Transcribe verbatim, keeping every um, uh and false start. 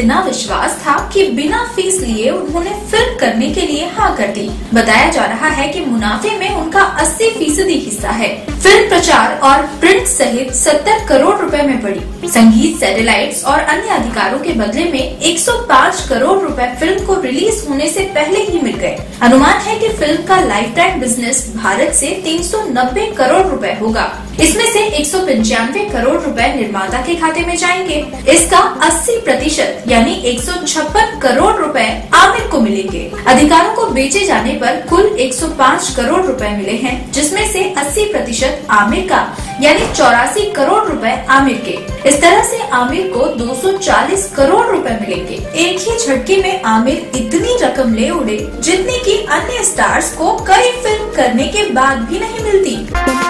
इतना विश्वास था कि बिना फीस लिए उन्होंने फिल्म करने के लिए हाँ कर दी। बताया जा रहा है कि मुनाफे में उनका अस्सी फीसदी हिस्सा है। फिल्म प्रचार और प्रिंट सहित सत्तर करोड़ रुपए में पड़ी। संगीत, सैटेलाइट्स और अन्य अधिकारों के बदले में एक सौ पाँच करोड़ रुपए फिल्म को रिलीज होने से पहले ही मिल गए। अनुमान है कि फिल्म का लाइफ टाइम बिजनेस भारत से तीन सौ नब्बे करोड़ रुपए होगा। इसमें से एक सौ पचानवे करोड़ रुपए निर्माता के खाते में जाएंगे। इसका अस्सी प्रतिशत यानी एक सौ छप्पन करोड़ रुपए आमिर को मिलेंगे। अधिकारों को बेचे जाने पर कुल एक सौ पाँच करोड़ रुपए मिले हैं, जिसमें से अस्सी प्रतिशत आमिर का यानी चौरासी करोड़ रुपए आमिर के। इस तरह से आमिर को दो सौ चालीस करोड़ रुपए मिलेंगे। एक ही झटके में आमिर इतनी रकम ले उड़े जितनी की अन्य स्टार्स को कई फिल्म करने के बाद भी नहीं मिलती।